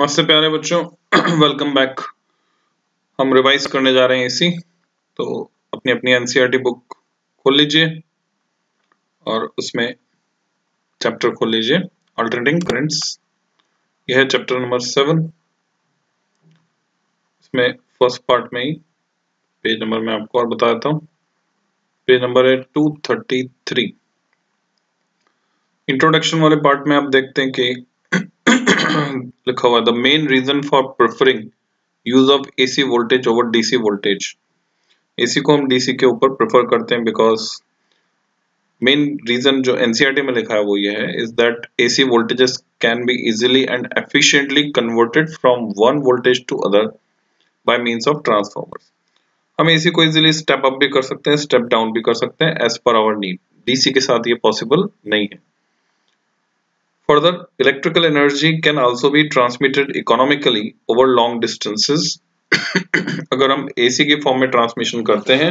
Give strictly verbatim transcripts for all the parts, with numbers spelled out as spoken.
नमस्ते प्यारे बच्चों, वेलकम बैक। हम रिवाइज करने जा रहे हैं एसी, तो अपनी अपनी एनसीईआरटी बुक खोल लीजिए और उसमें चैप्टर खोल लीजिए अल्टरनेटिंग करंट्स। यह है चैप्टर नंबर सेवन। इसमें फर्स्ट पार्ट में ही पेज नंबर मैं आपको और बता देता हूँ। पेज नंबर है टू थर्टी थ्री। इंट्रोडक्शन वाले पार्ट में आप देखते हैं कि लिखा हुआ the main reason for preferring use of AC voltage over DC voltage. AC को हम डीसी के ऊपर प्रेफर करते हैं बिकॉज मेन रीजन जो एनसीईआरटी में लिखा है वो ये है, is that AC voltages can be easily and efficiently converted from one voltage to other by means of transformers. हम एसी को इजिली स्टेप अप भी कर सकते हैं, स्टेप डाउन भी कर सकते हैं as per hour need. DC के साथ ये पॉसिबल नहीं है। Further, electrical energy can also be transmitted economically over long distances. अगर हम A C के फॉर्म में ट्रांसमिशन करते हैं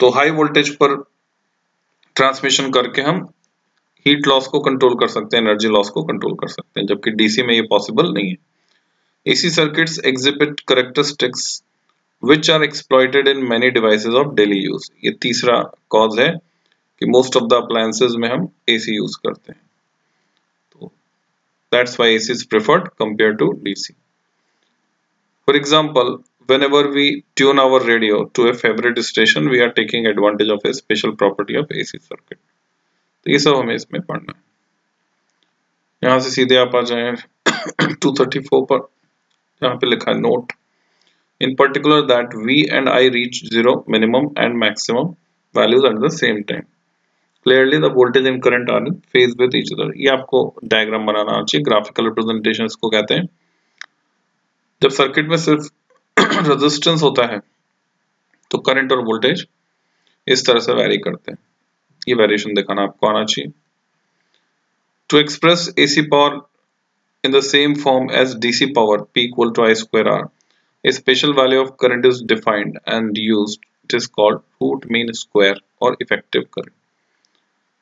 तो हाई वोल्टेज पर ट्रांसमिशन करके हम हीट लॉस को कंट्रोल कर सकते हैं, एनर्जी लॉस को कंट्रोल कर सकते हैं, जबकि D C में ये पॉसिबल नहीं है। A C circuits exhibit characteristics which are exploited in many devices of daily use. ये तीसरा कॉज है कि मोस्ट ऑफ द अप्लायंसेज में हम A C यूज करते हैं। That's why A C is preferred compared to D C. For example, whenever we tune our radio to a favorite station, we are taking advantage of a special property of A C circuit. तो ये सब हमें इसमें पढ़ना है। यहाँ से सीधे आप आ जाए टू थर्टी फोर पर, यहाँ पे लिखा है note. In particular that V and I reach zero minimum and maximum values at the same time. Clearly the voltage and current are in phase with each other. ये आपको diagram बनाना चाहिए, graphical representation इसको कहते हैं। जब circuit में सिर्फ resistance होता है तो करंट और वोल्टेज इस तरह से वैरी करते हैं। ये वेरिएशन दिखाना आपको आना चाहिए। To express AC power in the same form as DC power P equal to I square R, a special value of current is defined and used. It is called root mean square और effective current.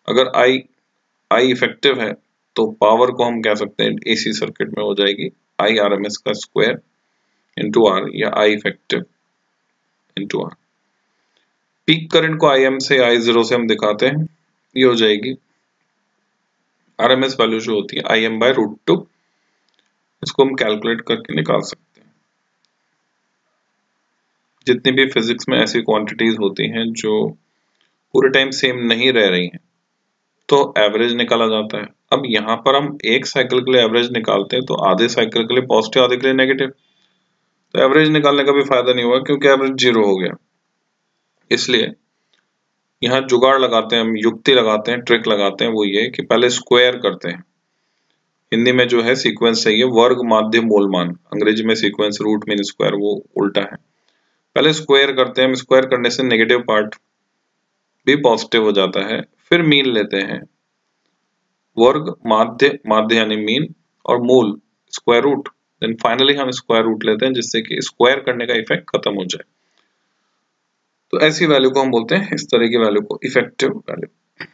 अगर I I effective है तो power को हम कह सकते हैं AC circuit में हो जाएगी I R M S का स्क्वायर इंटू R या I effective into R। Peak current को I M से I जीरो से हम दिखाते हैं, ये हो जाएगी R M S वैल्यू जो होती है I M by root two. इसको हम कैलकुलेट करके निकाल सकते हैं। जितनी भी फिजिक्स में ऐसी क्वांटिटीज होती हैं जो पूरे टाइम सेम नहीं रह रही हैं तो एवरेज निकाला जाता है। अब यहाँ पर हम एक साइकिल के लिए एवरेज निकालते हैं तो आधे साइकिल के लिए पॉजिटिव, आधे के लिए नेगेटिव, तो एवरेज निकालने का भी फायदा नहीं हुआ क्योंकि एवरेज जीरो हो गया। इसलिए यहाँ जुगाड़ लगाते हैं हम, युक्ति लगाते हैं, ट्रिक लगाते हैं, वो ये कि पहले स्क्वायर करते हैं। हिंदी में जो है सीक्वेंस चाहिए वर्ग माध्य मूल मान, अंग्रेजी में सीक्वेंस रूट मीन स्क्वायर, वो उल्टा है। पहले स्क्वायर करते हैं हम, स्क्वायर करने से नेगेटिव पार्ट भी पॉजिटिव हो जाता है। फिर मीन लेते हैं, वर्ग माध्य माध्य यानी मीन और मूल स्क्वायर रूट, देन फाइनली हम स्क्वायर रूट लेते हैं जिससे कि स्क्वायर करने का इफेक्ट खत्म हो जाए। तो ऐसी वैल्यू को हम बोलते हैं, इस तरह की वैल्यू को इफेक्टिव वैल्यू।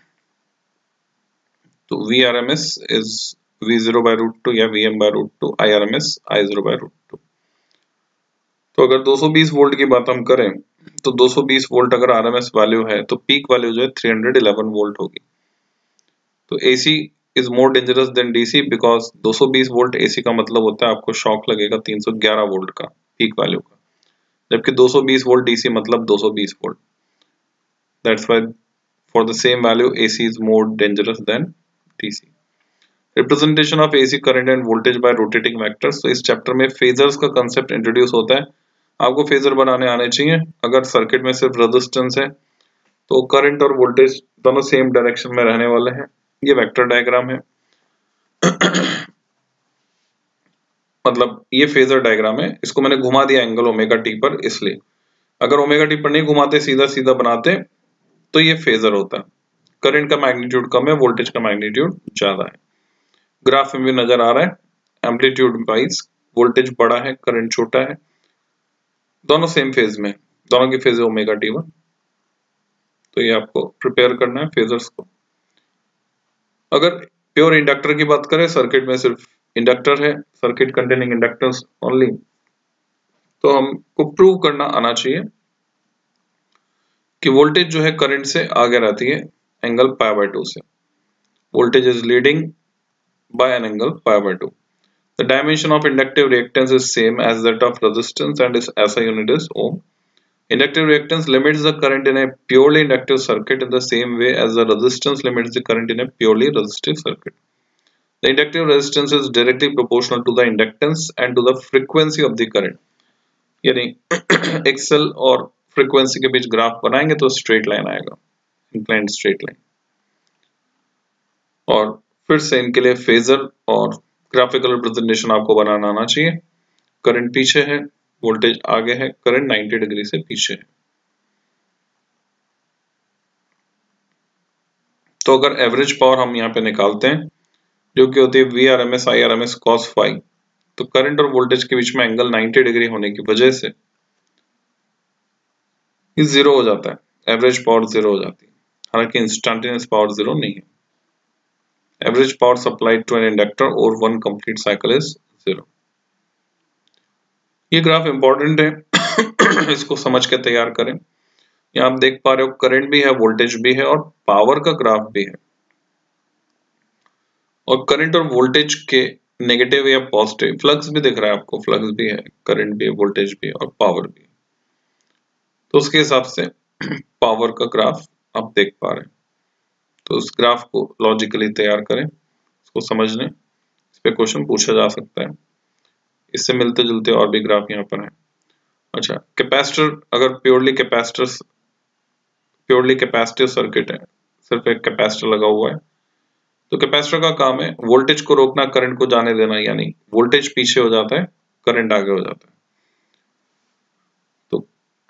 तो V R M S is V zero by root two या V M by root two, I R M S I zero by root two. तो अगर दो सौ बीस वोल्ट की बात हम करें तो दो सौ बीस वोल्ट अगर आरएमएस वैल्यू है तो पीक वैल्यू जो है तीन सौ ग्यारह वोल्ट होगी। तो AC is more dangerous than DC because दो सौ बीस वोल्ट एसी का मतलब होता है आपको शॉक लगेगा तीन सौ ग्यारह वोल्ट का पीक वैल्यू का, जबकि दो सौ बीस वोल्ट डीसी मतलब दो सौ बीस volt. That's why for the same value AC is more dangerous than DC. Representation of AC current and voltage by rotating vectors. तो इस चैप्टर में फेजर्स का कांसेप्ट इंट्रोड्यूस होता है। आपको फेजर बनाने आने चाहिए। अगर सर्किट में सिर्फ रेजिस्टेंस है तो करंट और वोल्टेज दोनों सेम डायरेक्शन में रहने वाले हैं। ये वेक्टर डायग्राम है मतलब ये फेजर डायग्राम है। इसको मैंने घुमा दिया एंगल ओमेगा टी पर, इसलिए अगर ओमेगा टी पर नहीं घुमाते, सीधा सीधा बनाते तो ये फेजर होता। करंट का मैग्नीट्यूड कम है, वोल्टेज का मैग्नीट्यूड ज्यादा है। ग्राफ में भी नजर आ रहा है एम्पलीट्यूड वाइज वोल्टेज बड़ा है, करंट छोटा है, दोनों सेम फेज में, दोनों की फेज ओमेगा टी वन। तो ये आपको प्रिपेयर करना है फेजर्स को। अगर प्योर इंडक्टर की बात करें, सर्किट में सिर्फ इंडक्टर है, सर्किट कंटेनिंग इंडक्टेंस ओनली, तो हमको प्रूव करना आना चाहिए कि वोल्टेज जो है करंट से आगे रहती है एंगल पाई बाय टू से. Voltage is leading by an angle pi by two. The dimension of inductive reactance is same as that of resistance and its S I unit is ohm. Inductive reactance limits the current in a purely inductive circuit in the same way as the resistance limits the current in a purely resistive circuit. The inductive resistance is directly proportional to the inductance and to the frequency of the current. यानी X L और frequency के बीच graph बनाएंगे तो straight line आएगा, inclined straight line. और फिर से इनके लिए फेजर और ग्राफिकल रिप्रेजेंटेशन आपको बनाना आना चाहिए. करंट पीछे है, वोल्टेज आगे है, करंट नब्बे डिग्री से पीछे है. तो अगर एवरेज पावर हम यहाँ पे निकालते हैं जो कि होती है V R M S I R M S cos phi, तो करंट और वोल्टेज के बीच में एंगल नब्बे डिग्री होने की वजह से ये जीरो हो जाता है, एवरेज पावर जीरो हो जाती है. हालांकि इंस्टेंटेनियस पावर जीरो नहीं है. Average power supplied to an inductor over one complete cycle is zero. ये ग्राफ इंपॉर्टेंट है, इसको समझ के तैयार करें. यहाँ आप देख पा रहे हो करंट भी है, वोल्टेज भी है और पावर का ग्राफ भी है. और करंट और वोल्टेज के नेगेटिव या पॉजिटिव फ्लक्स भी दिख रहा है आपको, फ्लक्स भी है, करंट भी है, वोल्टेज भी है और पावर भी है. तो उसके हिसाब से पावर का ग्राफ आप देख पा रहे हैं. तो उस ग्राफ को लॉजिकली तैयार करें, इसको समझ लें, इस पर क्वेश्चन पूछा जा सकता है. इससे मिलते जुलते और भी ग्राफ यहाँ पर हैं. अच्छा, कैपेसिटर अगर purely capacitor purely capacitive circuit है, सिर्फ एक कैपेसिटर लगा हुआ है, तो कैपेसिटर का काम है वोल्टेज को रोकना, करंट को जाने देना. यानी वोल्टेज पीछे हो जाता है, करंट आगे हो जाता है, तो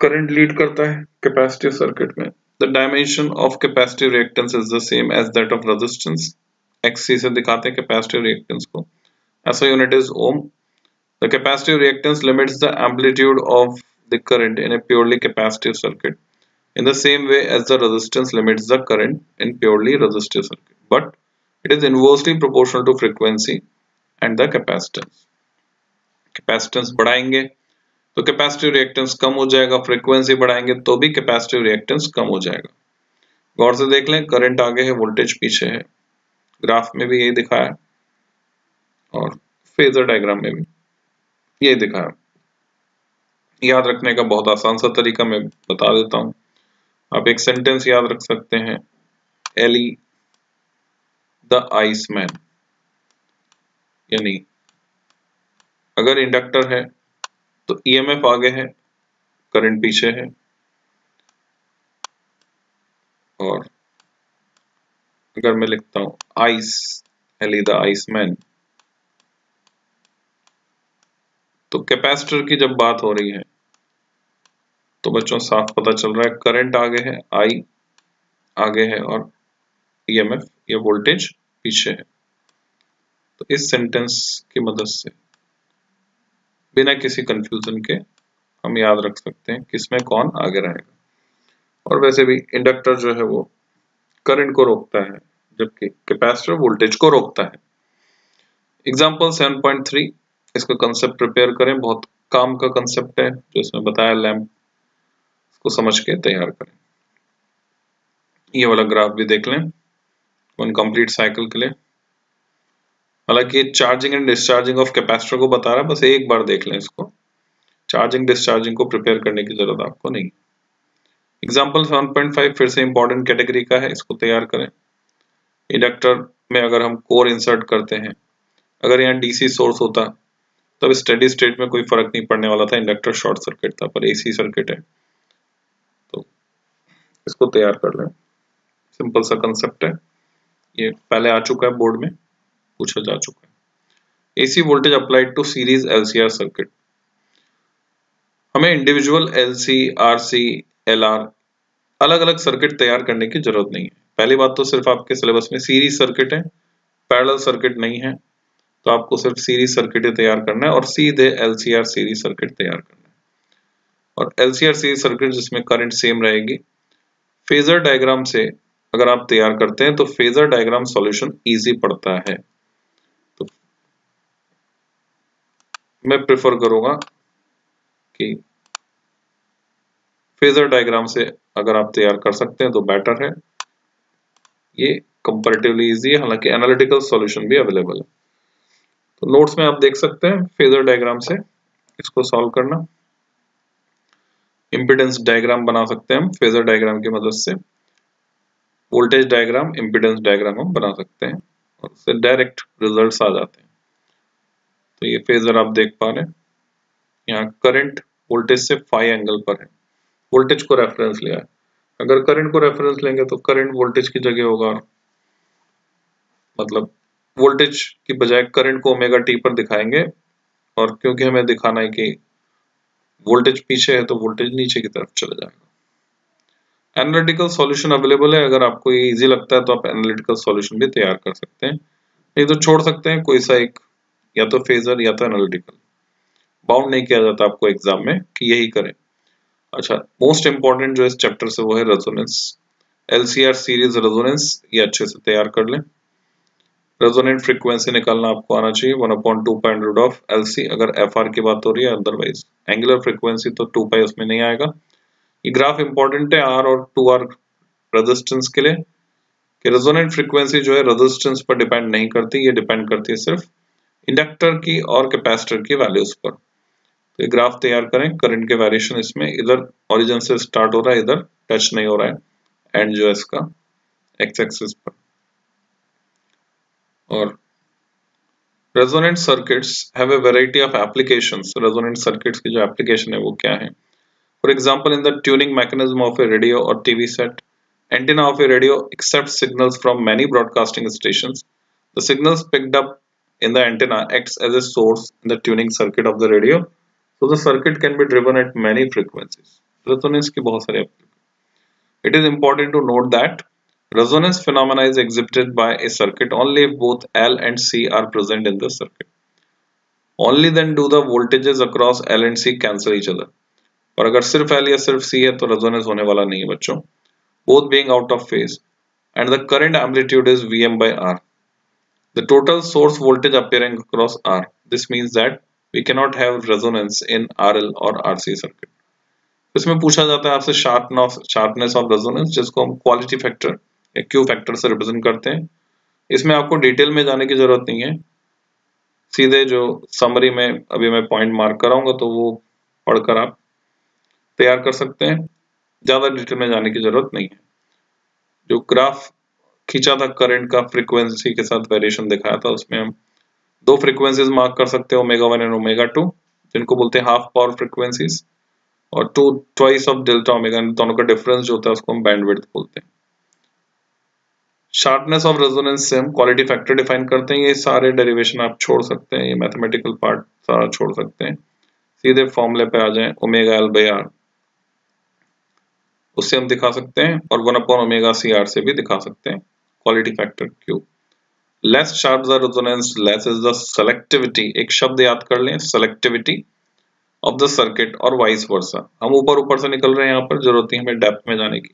करंट लीड करता है कैपेसिटिव सर्किट में. The dimension of capacitive reactance is the same as that of resistance. Xc से दिखाते हैं capacitive reactance को. S I unit is ohm. The capacitive reactance limits the amplitude of the current in a purely capacitive circuit in the same way as the resistance limits the current in purely resistive circuit, but it is inversely proportional to frequency and the capacitance. Capacitance बढ़ाएंगे तो capacitive reactance कम हो जाएगा, frequency बढ़ाएंगे तो भी capacitive reactance कम हो जाएगा. गौर से देख लें, करंट आगे है, वोल्टेज पीछे है, ग्राफ में भी यही दिखाया है और फेजर डायग्राम में भी यही दिखाया. याद रखने का बहुत आसान सा तरीका मैं बता देता हूँ. आप एक सेंटेंस याद रख सकते हैं, एली द आइसमैन. यानी अगर इंडक्टर है तो ईएमएफ आगे है, करंट पीछे है, और अगर मैं लिखता हूं आइस एली द आइसमैन, तो कैपेसिटर की जब बात हो रही है तो बच्चों साफ पता चल रहा है करंट आगे है, आई आगे है और ईएमएफ या वोल्टेज पीछे है. तो इस सेंटेंस की मदद से बिना किसी कंफ्यूजन के हम याद रख सकते हैं किसमें कौन आगे रहेगा. और वैसे भी इंडक्टर जो है वो करंट को रोकता है जबकि कैपेसिटर वोल्टेज को रोकता है. एग्जांपल सात पॉइंट तीन, इसका कंसेप्ट प्रिपेयर करें, बहुत काम का कंसेप्ट है जो इसमें बताया लैम्प, इसको समझ के तैयार करें. ये वाला ग्राफ भी देख लें वन कंप्लीट साइकिल के लिए. हालांकि charging and discharging of capacitor को बता रहा है, बस एक बार देख लें इसको, चार्जिंग डिस्चार्जिंग को प्रिपेयर करने की जरूरत आपको नहीं. एग्जाम्पल सात पॉइंट पाँच फिर से इंपॉर्टेंट कैटेगरी का है, इसको तैयार करें. इंडक्टर में अगर हम कोर इंसर्ट करते हैं, अगर यहाँ डीसी सोर्स होता तब स्टेडी स्टेट में कोई फर्क नहीं पड़ने वाला था, इंडक्टर शॉर्ट सर्किट था, पर एसी सर्किट है तो इसको तैयार कर लें. सिंपल सा कंसेप्ट है, ये पहले आ चुका है बोर्ड में, पूछा जा चुका है. AC voltage applied to series LCR circuit. हमें इंडिविजुअल एलसी, आरसी, एलआर अलग अलग सर्किट तैयार करने की जरूरत नहीं है. पहली बात तो सिर्फ आपके सिलेबस में सीरीज सर्किट है, पैरेलल सर्किट नहीं है, तो आपको सिर्फ सीरीज सर्किट ही तैयार करना है और सीधे एलसीआर सीरीज सर्किट तैयार करना है. और एलसीआर सीरीज सर्किट जिसमें करंट सेम रहेगी, फेजर डायग्राम से अगर आप तैयार करते हैं तो फेजर डायग्राम सॉल्यूशन ईजी पड़ता है. मैं प्रेफर करूँगा कि फेजर डायग्राम से अगर आप तैयार कर सकते हैं तो बेटर है, ये कंपैरेटिवली इजी है, हालांकि एनालिटिकल सॉल्यूशन भी अवेलेबल है। तो नोट्स में आप देख सकते हैं फेजर डायग्राम से इसको सॉल्व करना, इम्पीडेंस डायग्राम बना सकते हैं हम फेजर डायग्राम की मदद से, वोल्टेज डायग्राम, इम्पीडेंस डायग्राम हम बना सकते हैं और उससे डायरेक्ट रिजल्ट्स आ जाते हैं। तो ये फेजर आप देख पा रहे हैं, यहाँ करंट वोल्टेज से फाई एंगल पर है, वोल्टेज को रेफरेंस लिया है, अगर करंट को रेफरेंस लेंगे तो करंट वोल्टेज की जगह होगा, मतलब वोल्टेज की बजाय करंट को ओमेगा टी पर दिखाएंगे, और क्योंकि हमें दिखाना है कि वोल्टेज पीछे है तो वोल्टेज नीचे की तरफ चला जाएगा। एनालिटिकल सॉल्यूशन अवेलेबल है, अगर आपको ये इजी लगता है तो आप एनालिटिकल सॉल्यूशन भी तैयार कर सकते हैं, नहीं तो छोड़ सकते हैं कोई सा एक, या तो फेजर या तो एनालिटिकल, बाउंड नहीं किया जाता आपको एग्जाम में कि यही करें। अच्छा, मोस्ट इंपॉर्टेंट जो इस चैप्टर से वो है रेजोनेंस, एलसीआर सीरीज रेजोनेंस, ये अच्छे से तैयार कर लें। रेजोनेंट फ्रीक्वेंसी निकालना आपको आना चाहिए one upon two pi root of LC, अगर एफआर की बात हो रही है, अदरवाइज एंगुलर फ्रीक्वेंसी तो टू पाई उसमें नहीं आएगा। ये ग्राफ इंपॉर्टेंट है आर और टू आर रेजिस्टेंस के लिए, कि रेजोनेंट फ्रीक्वेंसी जो है रेजिस्टेंस पर डिपेंड नहीं करती, ये डिपेंड करती है सिर्फ इंडक्टर की और कैपेसिटर की वैल्यूज पर। तो ये ग्राफ तैयार करें, करंट के वेरिएशन इसमें इधर ओरिजिन से स्टार्ट हो रहा है, इधर टच नहीं हो रहा है, एंड जो है इसका एक्स एक्सिस पर। और resonant circuits have a variety of applications, resonant circuits की जो एप्लीकेशन है वो क्या है, for example in the tuning mechanism of a radio और TV set, antenna of a radio accept signals from many broadcasting stations, the signals picked up in the antenna acts as a source in the tuning circuit of the radio, so the circuit can be driven at many frequencies. Resonance ki bahut sare applications. It is important to note that resonance phenomena is exhibited by a circuit only if both L and C are present in the circuit. Only then do the voltages across L and C cancel each other. Aur agar sirf L ya sirf C hai to resonance hone wala nahi hai bachcho, both being out of phase, and the current amplitude is V M by R. The total source voltage appearing across R. This means that we cannot have resonance in R L or R C circuit. इसमें पूछा जाता है आपसे sharpness, sharpness of resonance, जिसको हम quality factor या Q factor से represent करते हैं। इसमें आपको डिटेल में जाने की जरूरत नहीं है, सीधे जो समरी में अभी मैं पॉइंट मार्क कराऊंगा तो वो पढ़कर आप तैयार कर सकते हैं, ज्यादा डिटेल में जाने की जरूरत नहीं है। जो ग्राफ खींचा था करंट का, फ्रीक्वेंसी के साथ वेरिएशन दिखाया था, उसमें हम दो फ्रीक्वेंसीज मार्क कर सकते हैं, omega one and omega two, जिनको बोलते हैं हाफ पावर फ्रीक्वेंसीज, और two twice of delta omega, दोनों का डिफरेंस जो होता है उसको हम बैंडविड्थ बोलते हैं। शार्पनेस ऑफ रेजोनेंस से हम क्वालिटी फैक्टर डिफाइन करते हैं। ये सारे डेरिवेशन आप छोड़ सकते हैं, ये मैथमेटिकल पार्ट सारा छोड़ सकते हैं, सीधे फॉर्मूले पे आ जाए ओमेगा एल बाई आर, उससे हम दिखा सकते हैं, और one upon omega C R से भी दिखा सकते हैं quality factor Q. less sharp the resonance, less is the selectivity. एक शब्द याद कर लें, selectivity of the circuit और vice versa. हम ऊपर ऊपर से निकल रहे हैं, यहाँ पर जरूरत नहीं हमें डेप्थ में जाने की।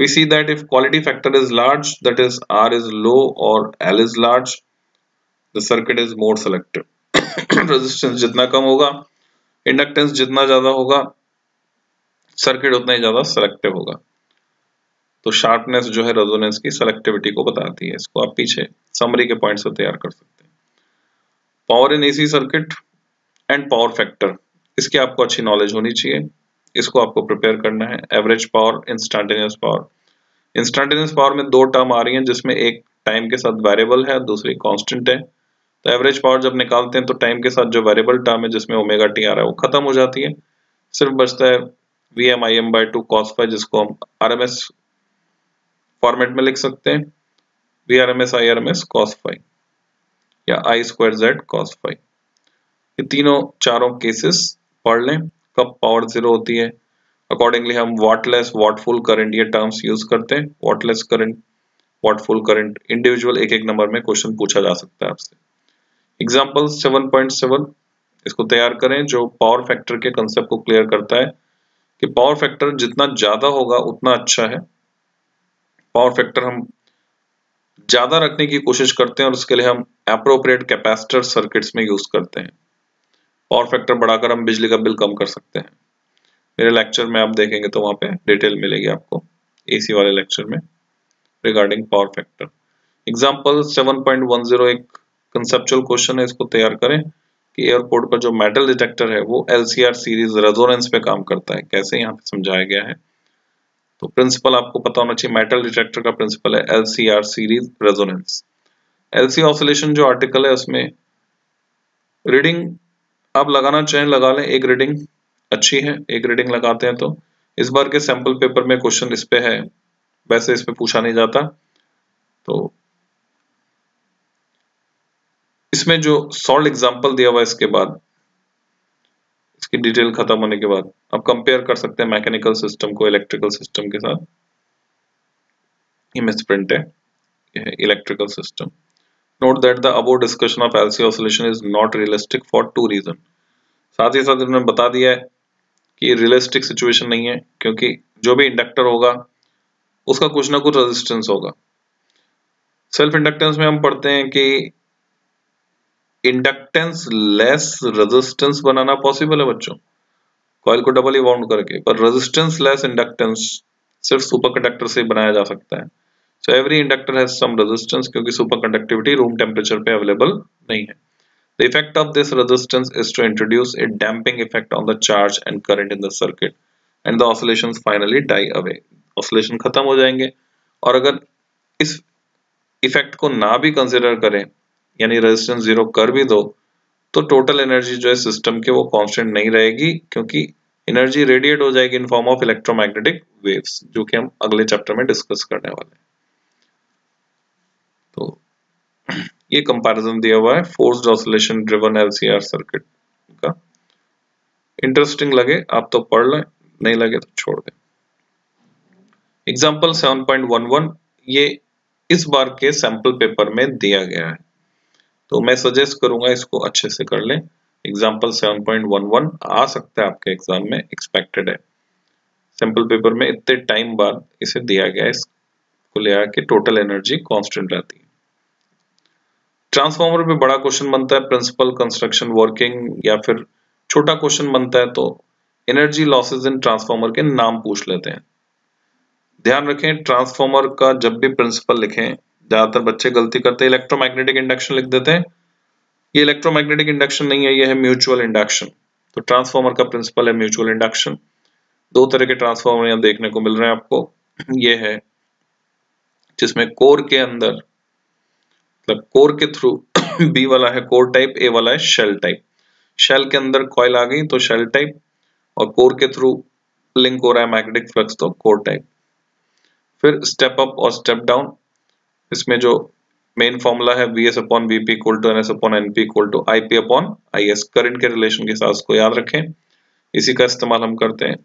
We see that if quality factor is large, that is R is low or L is large, the circuit is more selective. Resistance जितना कम होगा, inductance जितना ज्यादा होगा, सर्किट उतना ही ज्यादा सेलेक्टिव होगा। तो शार्पनेस जो है रेजोनेंस की सेलेक्टिविटी को बताती है, इसको आप पीछे समरी के पॉइंट से तैयार कर सकते हैं। Power in AC circuit and power factor, इसकी आपको अच्छी नॉलेज होनी चाहिए, इसको आपको प्रिपेयर करना है। Average power, instantaneous power, instantaneous power में दो टर्म आ रही हैं, जिसमें एक टाइम के साथ वेरिएबल है, दूसरी कॉन्स्टेंट है। तो एवरेज पावर जब निकालते हैं तो टाइम के साथ जो वेरिएबल टर्म है जिसमें ओमेगा टी आ रहा है वो खत्म हो जाती है, सिर्फ बचता है V M I M by two cos phi, जिसको हम आर एम एस फॉर्मेट में लिख सकते हैं, V R M S I R M S cos phi या I square Z cos phi. ये तीनों चारों केसेस पढ़ लें, कब पावर जीरो होती है। अकॉर्डिंगली हम वाटलेस, वाटफुल करंट, ये टर्म्स यूज करते हैं। Wattless current, wattful current, individual एक एक नंबर में क्वेश्चन पूछा जा सकता है आपसे। एग्जाम्पल सेवन पॉइंट सेवन इसको तैयार करें, जो पावर फैक्टर के कंसेप्ट को क्लियर करता है कि पावर फैक्टर जितना ज्यादा होगा उतना अच्छा है। पावर फैक्टर हम ज्यादा रखने की कोशिश करते हैं और उसके लिए हम एप्रोप्रिएट कैपेसिटर सर्किट्स में यूज करते हैं। पावर फैक्टर बढ़ाकर हम बिजली का बिल कम कर सकते हैं। मेरे लेक्चर में आप देखेंगे तो वहाँ पे डिटेल मिलेगी आपको एसी वाले लेक्चर में regarding power factor. Example seven point one zero एक कंसेप्चुअल क्वेश्चन है, इसको तैयार करें कि एयरपोर्ट का जो मेटल डिटेक्टर है वो L C R series resonance पे काम करता है, कैसे यहाँ पे समझाया गया है। तो प्रिंसिपल आपको पता होना चाहिए, मेटल डिटेक्टर का प्रिंसिपल है L C R series resonance. L C oscillation जो आर्टिकल है उसमें रीडिंग आप लगाना चाहें लगा लें, एक रीडिंग अच्छी है, एक रीडिंग लगाते हैं। तो इस बार के सैंपल पेपर में क्वेश्चन इस पे है, वैसे इस पे पूछा नहीं जाता। तो इसमें जो सॉल्व एग्जांपल दिया हुआ इसके बाद, इसकी डिटेल खत्म होने के बाद आप कंपेयर कर सकते हैं मैकेनिकल सिस्टम को इलेक्ट्रिकल सिस्टम के साथ। ये मिस प्रिंट है electrical system. Note that the above discussion of L C oscillation is not realistic for two reason. साथ ही साथ इन्होंने बता दिया है कि रियलिस्टिक सिचुएशन नहीं है क्योंकि जो भी इंडक्टर होगा उसका कुछ ना कुछ रेजिस्टेंस होगा। सेल्फ इंडक्टेंस में हम पढ़ते हैं कि इंडक्टेंस लेस रेजिस्टेंस बनाना पॉसिबल है बच्चों, कॉइल को डबल ही वाउंड करके, पर रेजिस्टेंस लेस इंडक्टेंस सिर्फ सुपर कंडक्टर से बनाया जा सकता है। So every inductor has some resistance क्योंकि सुपर कंडक्टिविटी रूम टेम्परेचर पे अवेलेबल नहीं है। The effect of this resistance is to introduce a damping effect on the charge and current in the circuit, and the oscillations finally die away. Oscillation खत्म हो जाएंगे, और अगर इस effect को ना भी कंसिडर करें, यानी रेजिस्टेंस जीरो कर भी दो, तो टोटल एनर्जी जो है सिस्टम के वो कांस्टेंट नहीं रहेगी क्योंकि एनर्जी रेडिएट हो जाएगी in form of electromagnetic waves, जो कि हम अगले चैप्टर में डिस्कस करने वाले हैं। तो ये कंपैरिजन दिया हुआ है forced oscillation driven L C R circuit का। इंटरेस्टिंग लगे आप तो पढ़ लें, नहीं लगे तो छोड़ दें। Example seven point one one ये इस बार के सैंपल पेपर में दिया गया है, तो मैं सजेस्ट करूंगा इसको अच्छे से कर लें। Example seven point one one आ सकता है आपके एग्जाम में, एक्सपेक्टेड है। सैंपल पेपर में इतने टाइम बाद इसे दिया गया है, इसको ले आके टोटल एनर्जी कॉन्स्टेंट रहती है। ट्रांसफार्मर पे बड़ा क्वेश्चन बनता है, प्रिंसिपल कंस्ट्रक्शन वर्किंग या फिर छोटा क्वेश्चन बनता है तो एनर्जी लॉसेज इन ट्रांसफार्मर के नाम पूछ लेते हैं। ध्यान रखें ट्रांसफार्मर का जब भी प्रिंसिपल लिखें, ज्यादातर बच्चे गलती करते हैं इलेक्ट्रोमैग्नेटिक इंडक्शन लिख देते हैं। ये इलेक्ट्रोमैग्नेटिक इंडक्शन नहीं है, ये है म्यूचुअल इंडक्शन। तो ट्रांसफार्मर का प्रिंसिपल है म्यूचुअल इंडक्शन। दो तरह के ट्रांसफार्मर यहाँ देखने को मिल रहे हैं आपको, ये है जिसमें कोर के अंदर मतलब कोर के थ्रू बी वाला है कोर टाइप, ए वाला है शेल टाइप। शेल के अंदर कॉइल आ गई तो शेल टाइप, और कोर के थ्रू लिंक हो रहा है मैग्नेटिक फ्लक्स तो कोर टाइप। फिर स्टेप अप और स्टेप डाउन, इसमें जो मेन फॉर्मूला है V S upon V P equal to N S upon N P equal to I P upon I S, current के रिलेशन के साथ उसको याद रखें, इसी का इस्तेमाल हम करते हैं।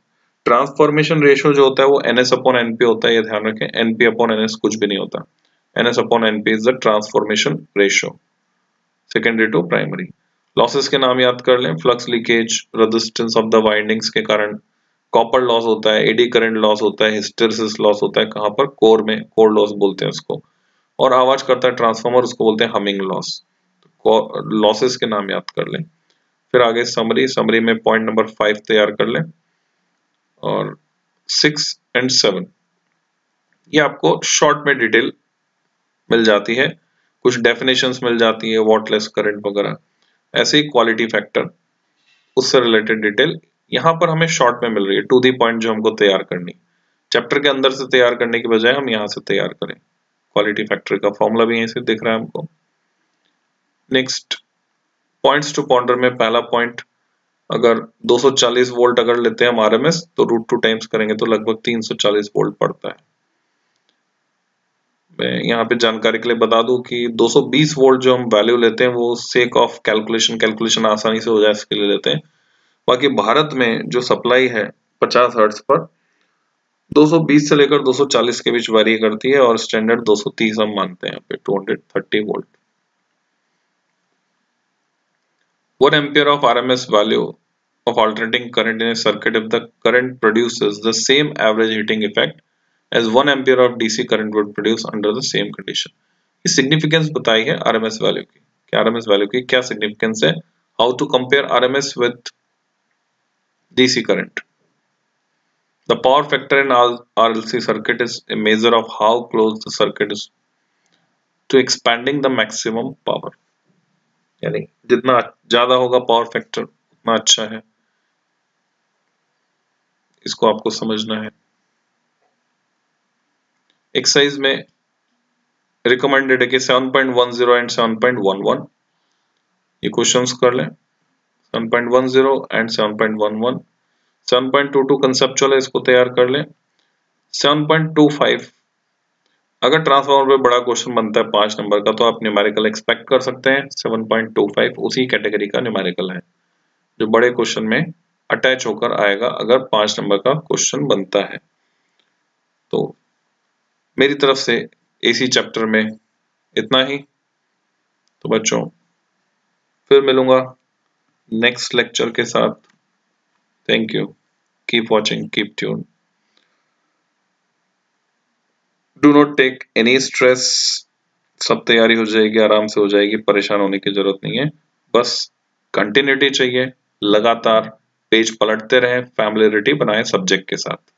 ट्रांसफॉर्मेशन रेशियो जो होता है वो N S upon N P होता है, ये ध्यान रखें। N P upon N S कुछ भी नहीं होता, N S upon N P is the transformation ratio, secondary to primary. Losses के नाम याद कर लें, flux leakage, resistance of the windings के कारण copper loss होता है, eddy current loss होता है, hysteresis loss होता है, कहाँ पर core में, core loss बोलते हैं उसको, और आवाज करता है ट्रांसफार्मर उसको बोलते हैं humming loss। लॉसेस के नाम याद कर लें। फिर आगे समरी, समरी में पॉइंट नंबर फाइव तैयार कर लें और सिक्स एंड सेवन, ये आपको शॉर्ट में डिटेल मिल जाती है, कुछ डेफिनेशंस मिल जाती है, वॉटलेस करंट वगैरह, ऐसे ही क्वालिटी फैक्टर उससे रिलेटेड डिटेल यहाँ पर हमें शॉर्ट में मिल रही है, टू दी पॉइंट जो हमको तैयार करनी। चैप्टर के अंदर से तैयार करने की बजाय हम यहाँ से तैयार करें। क्वालिटी फैक्टर का फॉर्मूला भी यहीं से दिख रहा है हमको। नेक्स्ट पॉइंट्स टू पॉन्डर में पहला पॉइंट, अगर दो सौ चालीस वोल्ट अगर लेते हैं हम आर एम एस तो रूट टू टाइम्स करेंगे तो लगभग तीन सौ चालीस वोल्ट पड़ता है। मैं यहाँ पे जानकारी के लिए बता दूं कि दो सौ बीस वोल्ट जो हम वैल्यू लेते हैं वो सेक ऑफ कैलकुलेशन कैलकुलेशन आसानी से हो जाए इसके लिए लेते हैं। बाकी भारत में जो सप्लाई है पचास हर्ट्ज पर दो सौ बीस से लेकर दो सौ चालीस के बीच वैरी करती है, और स्टैंडर्ड दो सौ तीस हम मानते हैं यहाँ पे दो सौ तीस volt. One ampere of R M S value of alternating current in a circuit if the current produces the same average heating effect as one ampere of D C current would produce under the same condition. ये significance बताई है R M S value की, कि R M S value की क्या significance है how to compare R M S with D C current. The power factor in our R L C circuit is a measure of how close the circuit is to expanding the maximum power. यानी जितना ज़्यादा होगा power factor उतना अच्छा है, इसको आपको समझना है। एक्सरसाइज में रिकमेंडेड है कि seven point one zero and seven point one one ये क्वेश्चंस कर लें। Seven point one zero and seven point one one, seven point two two conceptual है, इसको तैयार कर लें। सेवन पॉइंट टू फाइव अगर ट्रांसफार्मर पे बड़ा क्वेश्चन बनता है पांच नंबर का, तो आप न्यूमेरिकल एक्सपेक्ट कर सकते हैं। सेवन पॉइंट टू फाइव उसी कैटेगरी का न्यूमेरिकल है जो बड़े क्वेश्चन में अटैच होकर आएगा अगर पांच नंबर का क्वेश्चन बनता है। तो मेरी तरफ से एसी चैप्टर में इतना ही। तो बच्चों फिर मिलूंगा नेक्स्ट लेक्चर के साथ। Thank you, keep watching, keep tune, do not take any stress, सब तैयारी हो जाएगी, आराम से हो जाएगी, परेशान होने की जरूरत नहीं है। बस कंटिन्यूटी चाहिए, लगातार पेज पलटते रहें, फैमिलियरिटी बनाएं सब्जेक्ट के साथ।